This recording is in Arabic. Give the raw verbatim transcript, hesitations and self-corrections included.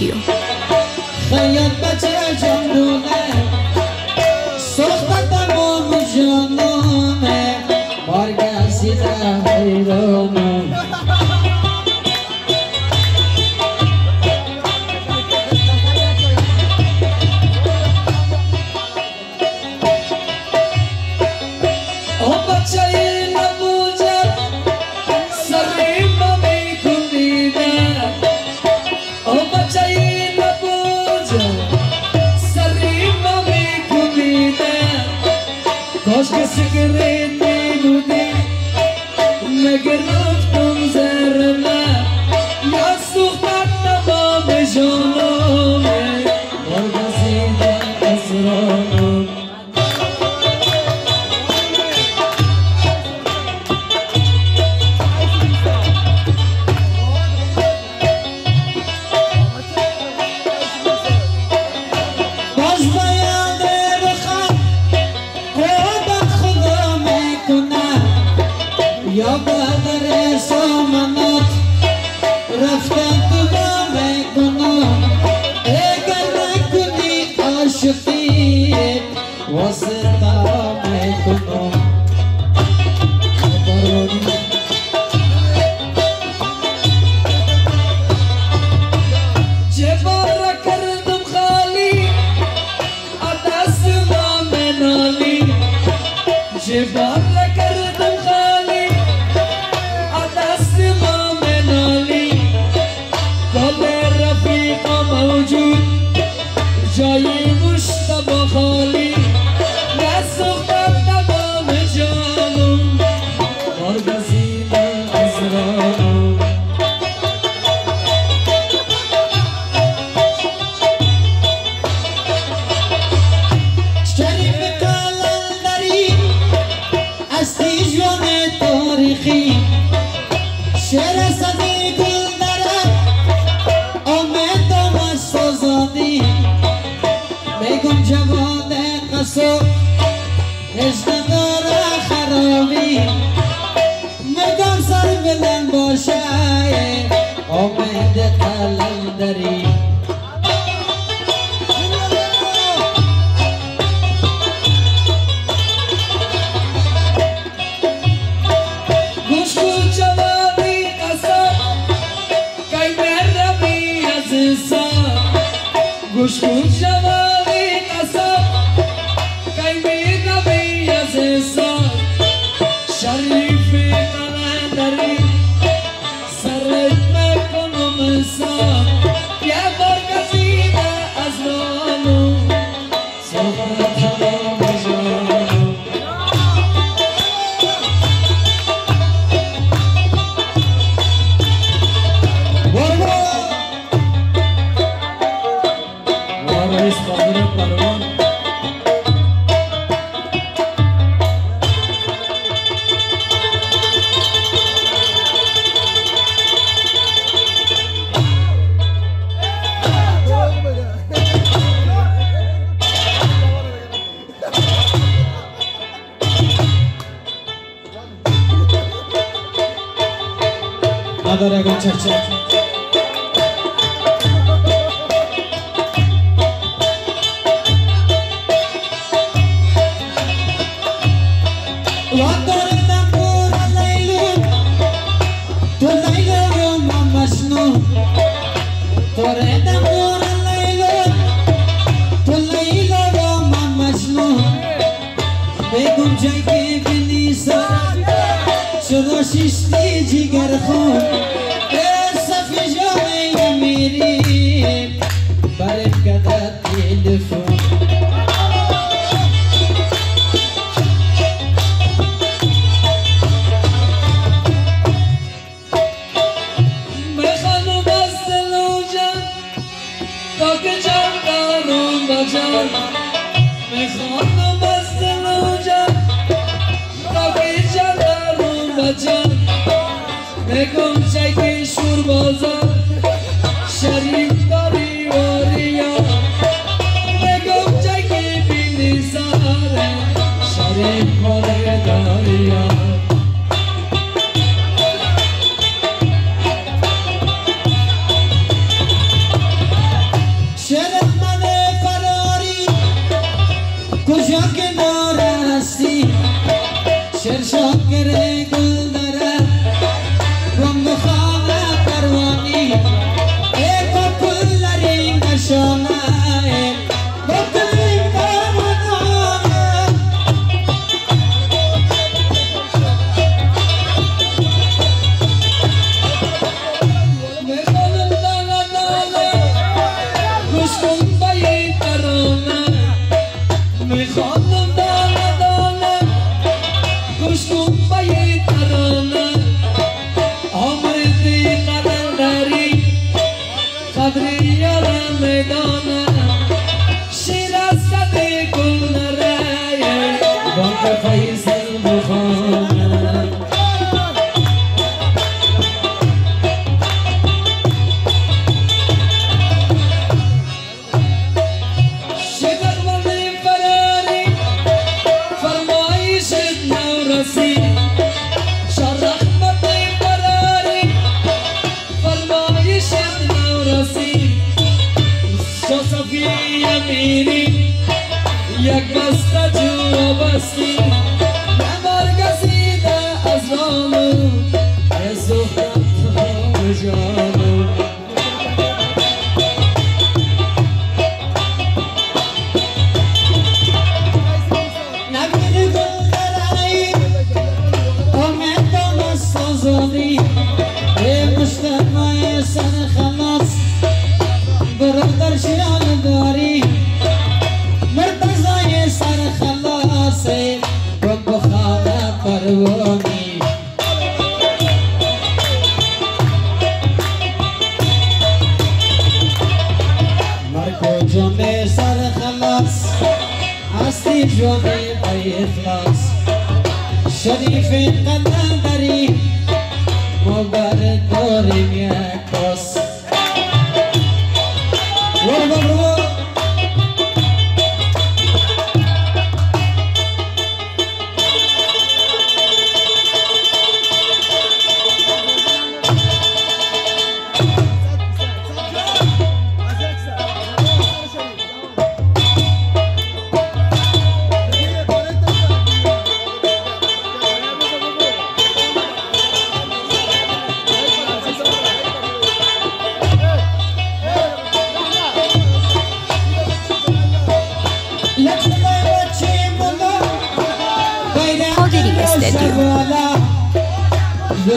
الفيديو.